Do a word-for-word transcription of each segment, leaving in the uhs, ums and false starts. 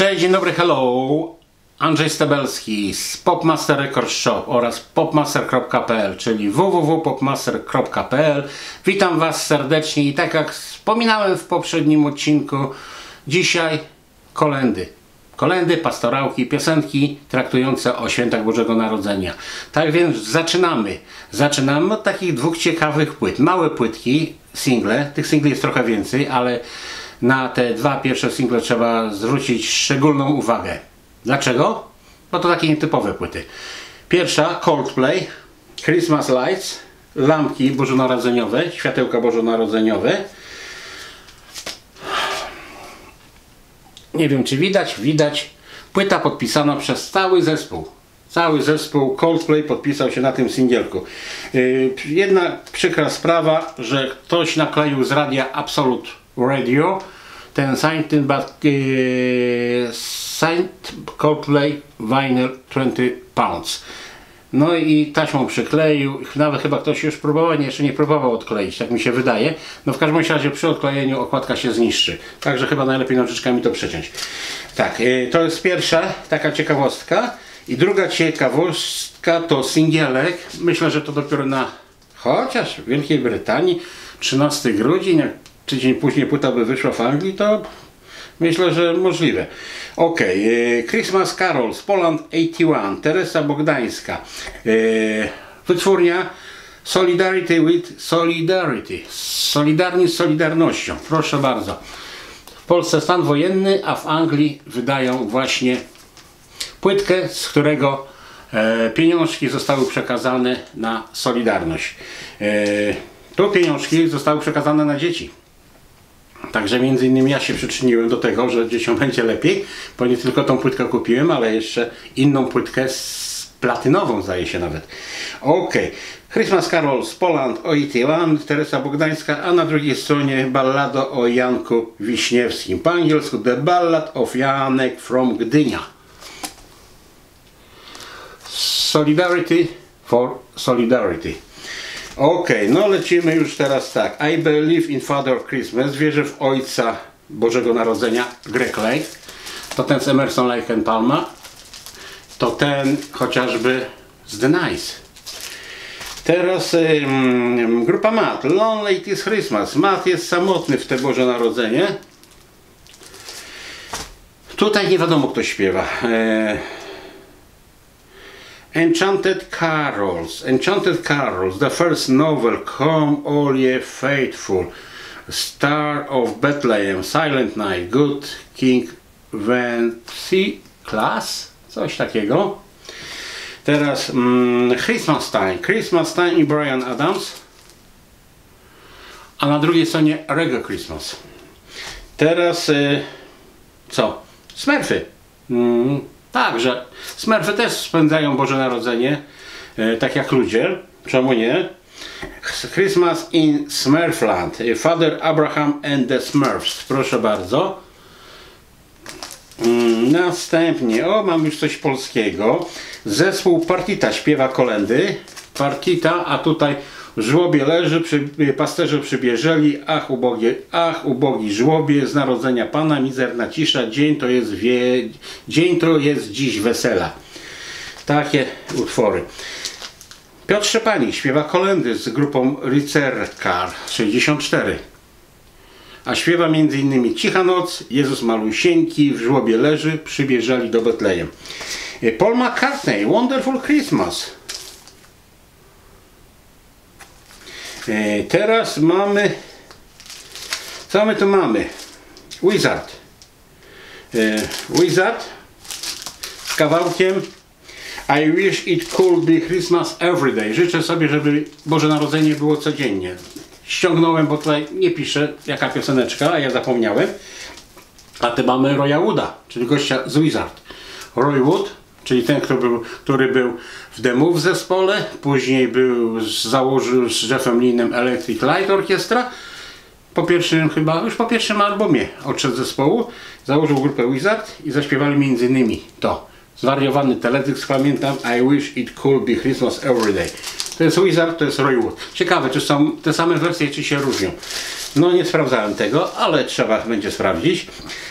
Cześć, dzień dobry, hello! Andrzej Stebelski z Popmaster Records Shop oraz popmaster kropka p l, czyli w w w kropka popmaster kropka p l. Witam Was serdecznie i tak jak wspominałem w poprzednim odcinku, dzisiaj kolędy. Kolędy, pastorałki, piosenki traktujące o świętach Bożego Narodzenia. Tak więc zaczynamy. Zaczynamy od takich dwóch ciekawych płyt. Małe płytki, single. Tych singli jest trochę więcej, ale na te dwa pierwsze single trzeba zwrócić szczególną uwagę. Dlaczego? Bo to takie nietypowe płyty. Pierwsza, Coldplay, Christmas Lights, lampki bożonarodzeniowe, światełka bożonarodzeniowe. Nie wiem, czy widać, widać. Płyta podpisana przez cały zespół. Cały zespół Coldplay podpisał się na tym singielku. Yy, jedna przykra sprawa, że ktoś nakleił z radia Absolut Radio ten Sainted but, yy, Saint Coldplay Vinyl twenty pounds. No i taśmą przykleił. Nawet chyba ktoś już próbował, nie, jeszcze nie próbował odkleić, tak mi się wydaje. No w każdym razie przy odklejeniu okładka się zniszczy. Także chyba najlepiej nożyczkami to przeciąć. Tak, yy, to jest pierwsza taka ciekawostka. I druga ciekawostka to singielek. Myślę, że to dopiero na, chociaż w Wielkiej Brytanii trzynastego grudnia, jak tydzień później płyta by wyszła w Anglii, to myślę, że możliwe. Ok, Christmas Carols, Poland osiemdziesiąt jeden, Teresa Bogdańska, wytwórnia Solidarity with Solidarity, Solidarni z Solidarnością, proszę bardzo. W Polsce stan wojenny, a w Anglii wydają właśnie płytkę, z którego pieniążki zostały przekazane na Solidarność. To pieniążki zostały przekazane na dzieci. Także między innymi ja się przyczyniłem do tego, że dzieciom będzie lepiej, bo nie tylko tą płytkę kupiłem, ale jeszcze inną płytkę z platynową, zdaje się nawet. Ok. Christmas Carols, Poland osiemdziesiąt jeden, Teresa Bogdańska, a na drugiej stronie ballado o Janku Wiśniewskim. Po angielsku The Ballad of Janek from Gdynia. Solidarity for Solidarity. Ok, no lecimy już teraz tak. I Believe in Father Christmas. Wierzę w Ojca Bożego Narodzenia. Greg Lake. To ten z Emerson, Lake and Palmer. To ten chociażby z The Nice. Teraz um, grupa Matt. Lonely It Is Christmas. Matt jest samotny w te Boże Narodzenie. Tutaj nie wiadomo, kto śpiewa. E Enchanted Carols, Enchanted Carols, the first novel, Come All Ye Faithful, Star of Bethlehem, Silent Night, Good King Wenceslas, coś takiego. Teraz mm, Christmas Time, Christmas Time i Brian Adams, a na drugiej stronie Reggae Christmas. Teraz y, co? Smurfy. Mm. Także Smurfy też spędzają Boże Narodzenie, e, tak jak ludzie, czemu nie? Christmas in Smurfland, Father Abraham and the Smurfs, proszę bardzo. Mm, następnie, o, mam już coś polskiego. Zespół Partita śpiewa kolędy. Partita, a tutaj żłobie leży, przy, pasterze przybieżeli, ach ubogie, ach ubogi żłobie, z narodzenia Pana mizerna cisza, dzień to jest, wie, dzień to jest dziś wesela. Takie utwory. Piotr Szepanik śpiewa kolędy z grupą Rycerkar sześćdziesiąt cztery. A śpiewa m.in. Cicha noc, Jezus malusieńki, w żłobie leży, przybieżeli do Betlejem. Paul McCartney, Wonderful Christmas. Teraz mamy, co my tu mamy? Wizzard. Wizzard z kawałkiem I wish it could be Christmas every day. Życzę sobie, żeby Boże Narodzenie było codziennie. Ściągnąłem, bo tutaj nie pisze jaka pioseneczka, a ja zapomniałem. A tu mamy Roya Wooda, czyli gościa z Wizzard. Roy Wood, czyli ten, który był, który był w The Move w zespole, później był, założył z Jeffem Lynem Electric Light Orchestra. Po pierwszym chyba, już po pierwszym albumie odszedł z zespołu, założył grupę Wizzard i zaśpiewali między innymi to. Zwariowany teledysk, pamiętam, I wish it could be Christmas every day. To jest Wizzard, to jest Roy Wood. Ciekawe, czy są te same wersje, czy się różnią. No nie sprawdzałem tego, ale trzeba będzie sprawdzić.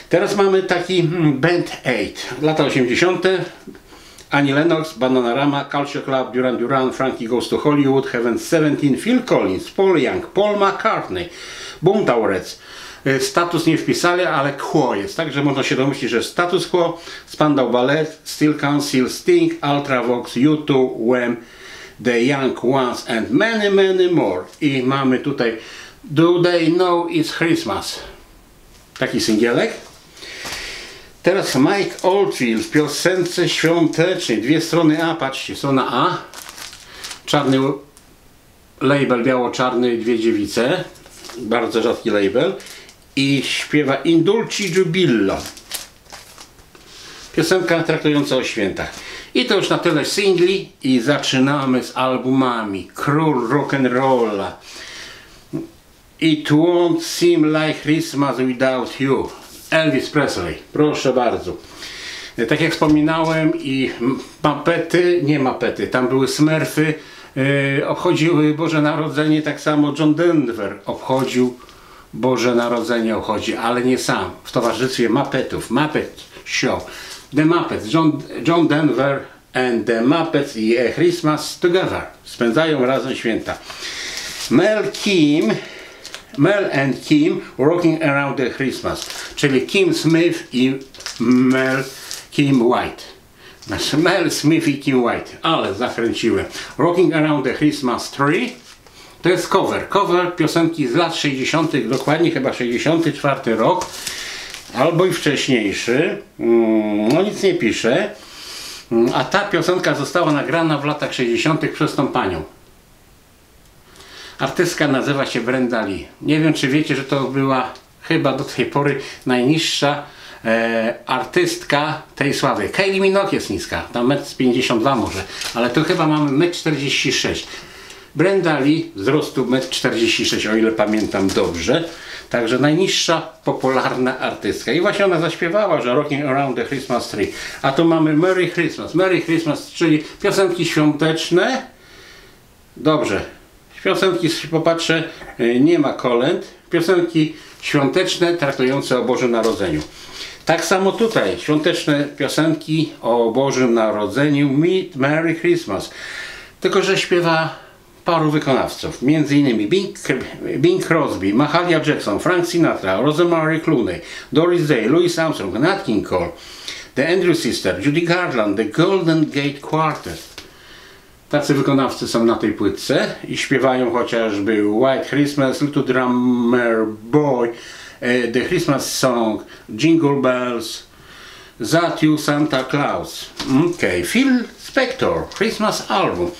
Teraz mamy taki hmm, Band Aid, lata osiemdziesiąte. Annie Lennox, Bananarama, Culture Club, Duran Duran, Frankie Goes to Hollywood, Heaven seventeen, Phil Collins, Paul Young, Paul McCartney, Boomtowerets. Status nie wpisali, ale Quo jest, także można się domyślić, że Status Quo, Spandau Ballet, Steel Council, Sting, Ultravox, U two, Wham, The Young Ones and many, many more. I mamy tutaj Do They Know It's Christmas, taki singielek. Teraz Mike Oldfield w piosence świątecznej, dwie strony A, patrzcie, strona A, czarny label, biało-czarny, dwie dziewice, bardzo rzadki label, i śpiewa Indulci Jubillo, piosenka traktująca o świętach. I to już na tyle singli i zaczynamy z albumami. Król rock'n'rolla It Won't Seem Like Christmas Without You, Elvis Presley, proszę bardzo. Tak jak wspominałem, i mapety, nie mapety, tam były Smurfy, yy, obchodziły Boże Narodzenie, tak samo John Denver obchodził Boże Narodzenie, obchodzi, ale nie sam, w towarzystwie Muppetów, Muppet Show, The Muppets, John, John Denver and The Muppets i A Christmas Together, spędzają razem święta. Mel Kim, Mel and Kim Rocking Around the Christmas, czyli Kim Smith i Mel Kim White. Znaczy Mel Smith i Kim White, ale zakręciłem. Rocking Around the Christmas Tree to jest cover, cover piosenki z lat sześćdziesiątych, dokładnie chyba sześćdziesiąty czwarty rok, albo i wcześniejszy, no nic nie pisze. A ta piosenka została nagrana w latach sześćdziesiątych przez tą panią. Artystka nazywa się Brenda Lee. Nie wiem, czy wiecie, że to była chyba do tej pory najniższa e, artystka tej sławy. Kylie Minogue jest niska, tam metr pięćdziesiąt dwa może, ale tu chyba mamy metr czterdzieści sześć. Brenda Lee wzrostu metr czterdzieści sześć, o ile pamiętam dobrze. Także najniższa popularna artystka. I właśnie ona zaśpiewała, że Rocking Around the Christmas Tree. A tu mamy Merry Christmas, Merry Christmas, czyli piosenki świąteczne. Dobrze. Piosenki, popatrzę, nie ma kolęd, piosenki świąteczne traktujące o Bożym Narodzeniu. Tak samo tutaj, świąteczne piosenki o Bożym Narodzeniu, Meet Merry Christmas, tylko że śpiewa paru wykonawców, między innymi Bing, Bing Crosby, Mahalia Jackson, Frank Sinatra, Rosemary Clooney, Doris Day, Louis Armstrong, Nat King Cole, The Andrews Sisters, Judy Garland, The Golden Gate Quartet. Tacy wykonawcy są na tej płytce i śpiewają chociażby White Christmas, Little Drummer Boy, The Christmas Song, Jingle Bells, That You Santa Claus. Okay. Phil Spector, Christmas Album.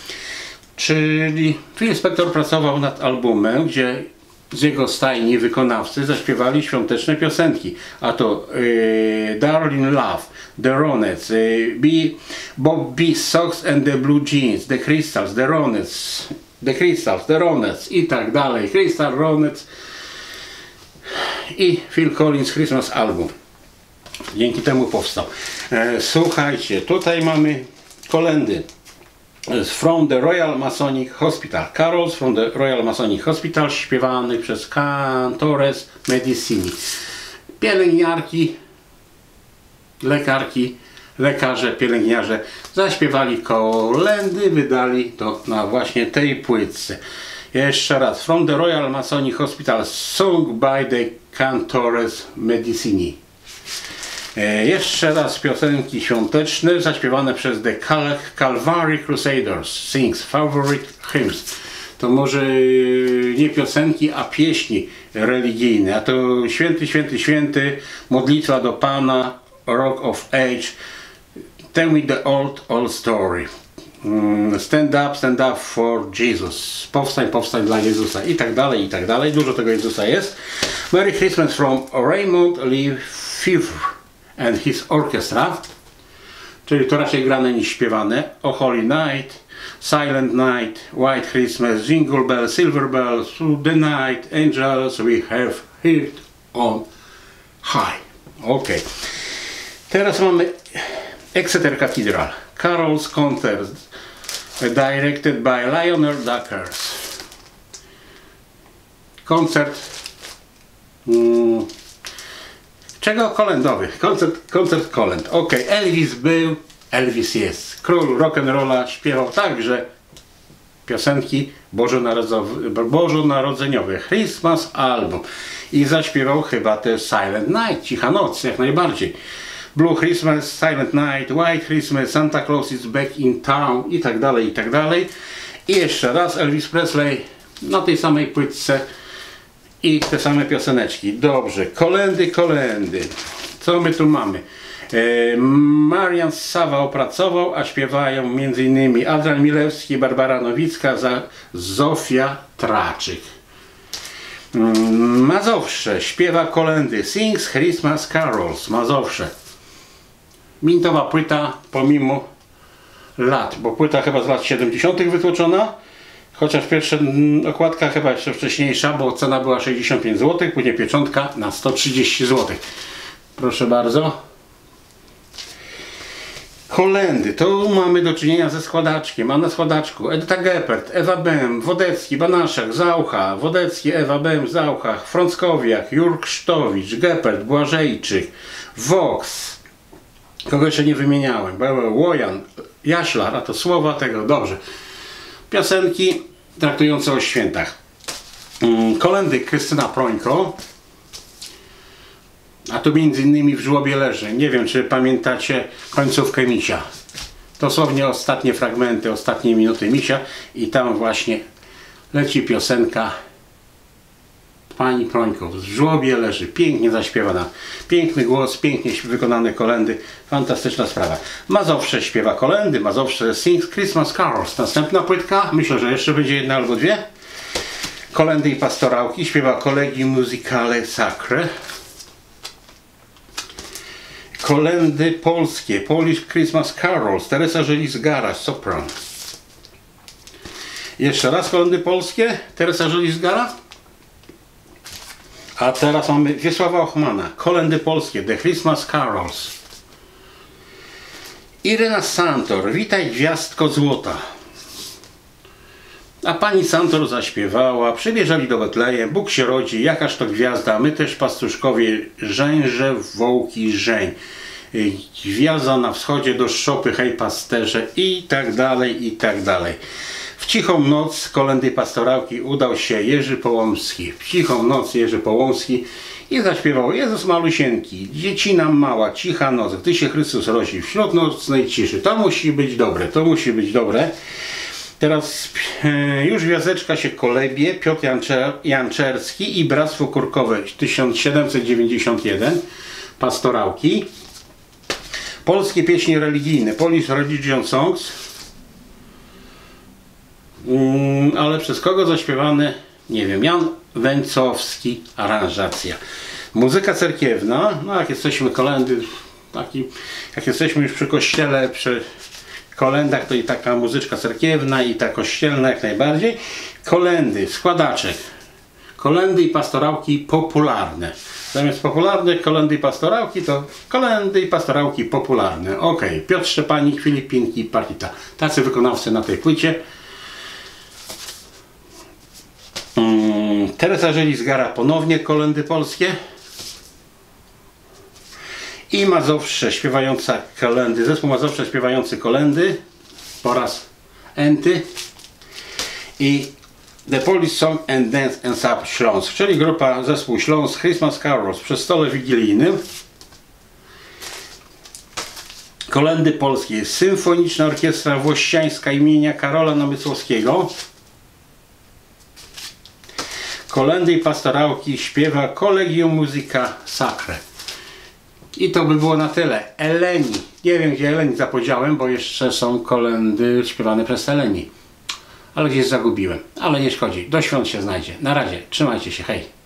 Czyli Phil Spector pracował nad albumem, gdzie z jego stajni wykonawcy zaśpiewali świąteczne piosenki, a to yy, Darling Love, The Ronettes, yy, B, Bob B. Sox and the Blue Jeans, The Crystals, The Ronettes, The Crystals, The Ronettes i tak dalej, Crystal Ronettes i Phil Collins Christmas Album. Dzięki temu powstał. E, słuchajcie, tutaj mamy kolendy. From the Royal Masonic Hospital, Carols from the Royal Masonic Hospital, śpiewany przez Cantores Medicini. Pielęgniarki, lekarki, lekarze, pielęgniarze zaśpiewali kolendy, wydali to na właśnie tej płytce. Jeszcze raz, From the Royal Masonic Hospital, sung by the Cantores Medicini. E, jeszcze raz piosenki świąteczne zaśpiewane przez The Cal Calvary Crusaders, Sings Favorite Hymns. To może nie piosenki, a pieśni religijne. A to Święty, Święty, Święty, Modlitwa do Pana, Rock of Age, Tell Me the Old, Old Story, Stand Up, Stand Up for Jesus, Powstań, powstań dla Jezusa i tak dalej, i tak dalej. Dużo tego Jezusa jest. Merry Christmas from Raymond Lee Fever and His Orchestra, czyli to raczej grane niż śpiewane. O Holy Night, Silent Night, White Christmas, Jingle Bell, Silver Bell, Through the Night, Angels We Have Heard on High. Ok. Teraz mamy Exeter Cathedral, Carol's Concert, directed by Lionel Duckers. Koncert mm, Czego kolędowych? Koncert, koncert kolęd. Ok, Elvis był, Elvis jest. Król rock'n'rolla, śpiewał także piosenki bożonarodzeniowe, Christmas Album. I zaśpiewał chyba też Silent Night, Cicha Noc, jak najbardziej. Blue Christmas, Silent Night, White Christmas, Santa Claus is back in town i tak dalej, i tak dalej. I jeszcze raz Elvis Presley na tej samej płytce i te same pioseneczki. Dobrze, kolendy, kolendy. Co my tu mamy? E, Marian Sawa opracował, a śpiewają między innymi Adrian Milewski, Barbara Nowicka, za Zofia Traczyk. Mazowsze śpiewa kolendy, sings Christmas carols. Mazowsze. Mintowa płyta pomimo lat, bo płyta chyba z lat siedemdziesiątych wytłoczona, chociaż pierwsza okładka chyba jeszcze wcześniejsza, bo cena była sześćdziesiąt pięć złotych, później pieczątka na sto trzydzieści złotych. Proszę bardzo. Kolendy, to mamy do czynienia ze składaczkiem, a na składaczku Edyta Geppert, Ewa Bem, Wodecki, Banaszek, Zaucha, Wodecki, Ewa Bem, Zaucha, Frąckowiak, Jurksztowicz, Geppert, Błażejczyk, Vox, kogo jeszcze nie wymieniałem, Łojan, Jaślar, a to słowa tego, dobrze. Piosenki traktujące o świętach. Kolendy Krystyna Prońko. A tu między innymi w żłobie leży. Nie wiem, czy pamiętacie końcówkę Misia. Dosłownie ostatnie fragmenty, ostatnie minuty Misia i tam właśnie leci piosenka pani Prońko. W żłobie leży. Pięknie zaśpiewana. Piękny głos, pięknie wykonane kolendy. Fantastyczna sprawa. Mazowsze śpiewa kolendy. Mazowsze sings Christmas carols. Następna płytka. Myślę, że jeszcze będzie jedna albo dwie. Kolendy i pastorałki śpiewa Collegium Musicale Sacre. Kolendy polskie, Polish Christmas Carols, Teresa Żelizgara, sopran. Jeszcze raz kolendy polskie, Teresa Żelizgara. A teraz mamy Wiesława Ochmana, kolendy polskie, The Christmas Carols. Irena Santor, Witaj Gwiazdko Złota. A pani Santor zaśpiewała, przybierzali do Betlejem, Bóg się rodzi, jakaż to gwiazda, my też pastuszkowie, rzęże, wołki, żeń. Gwiazda na wschodzie do szopy, hej pasterze i tak dalej, i tak dalej. W cichą noc kolendy pastorałki udał się Jerzy Połomski. W cichą noc Jerzy Połomski i zaśpiewał Jezus malusieńki, dziecina mała, cicha noc, gdy się Chrystus rodzi, wśród nocnej ciszy. To musi być dobre, to musi być dobre. Teraz e, już gwiazdeczka się kolebie, Piotr Janczer, Janczerski i Bractwo Kurkowe tysiąc siedemset dziewięćdziesiąt jeden, pastorałki. Polskie pieśni religijne, Polish Religion Songs, mm, ale przez kogo zaśpiewane? Nie wiem, Jan Węcowski, aranżacja. Muzyka cerkiewna, no jak jesteśmy kolendy, taki, jak jesteśmy już przy kościele, przy kolendach to i taka muzyczka cerkiewna i ta kościelna jak najbardziej. Kolendy, składaczek. Kolendy i pastorałki popularne. Zamiast popularne kolendy i pastorałki to kolendy i pastorałki popularne. Ok, Piotr Szepanik, Filipinki i Partita. Tacy wykonawcy na tej płycie. Hmm, Teresa Żelizgara ponownie kolendy polskie. I Mazowsze śpiewająca kolendy, zespół Mazowsze śpiewający kolendy po raz enty i The Polish Song and Dance Ensemble Śląsk, czyli grupa zespół Śląsk Christmas Carols przy stole wigilijnym. Kolendy polskie, Symfoniczna Orkiestra Włościańska imienia Karola Namysłowskiego. Kolendy i pastorałki śpiewa Collegium Musica Sacre. I to by było na tyle. Eleni. Nie wiem, gdzie Eleni zapodziałem, bo jeszcze są kolendy śpiewane przez Eleni. Ale gdzieś zagubiłem. Ale nie szkodzi. Do świąt się znajdzie. Na razie. Trzymajcie się. Hej.